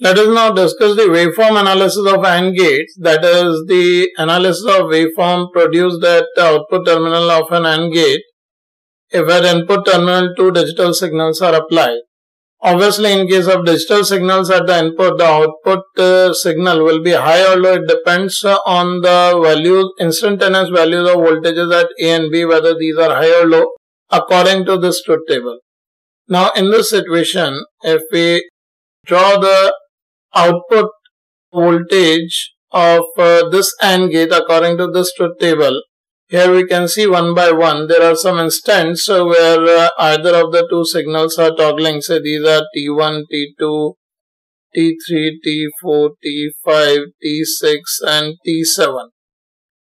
Let us now discuss the waveform analysis of AND gates, that is the analysis of waveform produced at the output terminal of an AND gate if at input terminal two digital signals are applied. Obviously, in case of digital signals at the input, the output signal will be high, although it depends on the values, instantaneous values of voltages at A and B, whether these are high or low, according to this truth table. Now, in this situation, if we draw the output voltage of this AND gate according to this truth table, here we can see one by one there are some instants where either of the two signals are toggling. Say these are T1, T2, T3, T4, T5, T6 and T7.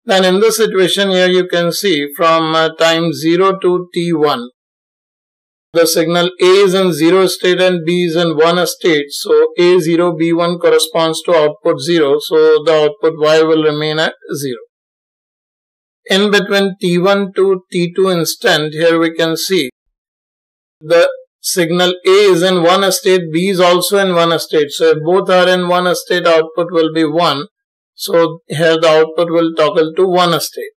Then in this situation here you can see from time 0 to T1, the signal A is in 0 state and B is in 1 state. So A0, B1 corresponds to output 0. So the output Y will remain at 0. In between T1 to T2 instant, here we can see the signal A is in one state, B is also in one state. So if both are in one state, output will be 1. So here the output will toggle to one state.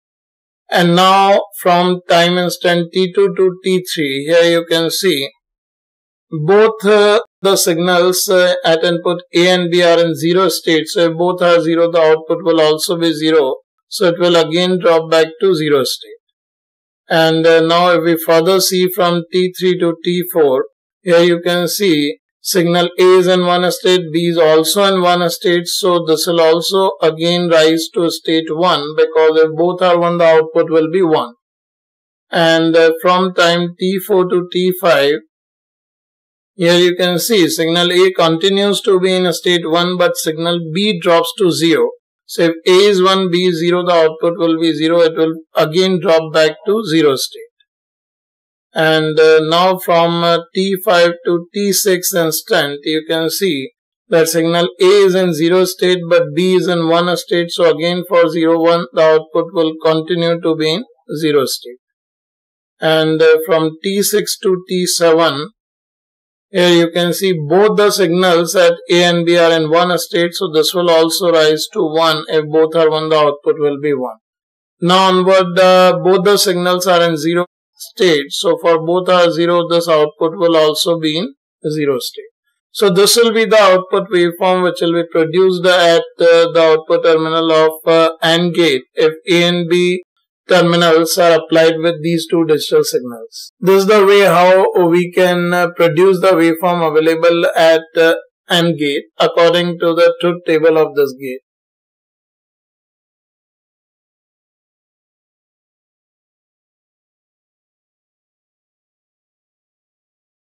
And now from time instant T2 to T3, here you can see both the signals at input A and B are in 0 state. So if both are 0, the output will also be 0. So it will again drop back to 0 state. And now if we further see from T3 to T4, here you can see signal A is in 1 state, B is also in 1 state. So this will also again rise to state 1, because if both are 1, the output will be 1. And from time T4 to T5, here you can see signal A continues to be in a state 1, but signal B drops to 0. So if A is 1, B is 0, the output will be 0. It will again drop back to 0 state. And now from T5 to T6 instant, you can see that signal A is in 0 state, but B is in 1 state. So again for 0, 1, the output will continue to be in 0 state. And from T6 to T7, here you can see both the signals at A and B are in 1 state, so this will also rise to 1. If both are 1, the output will be 1. Now onward, both the signals are in 0 state, so for both are 0, this output will also be in 0 state. So this will be the output waveform which will be produced at the output terminal of AND gate if A and B terminals are applied with these two digital signals. This is the way how we can produce the waveform available at AND gate according to the truth table of this gate.